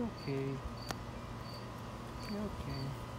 You're okay. You're okay.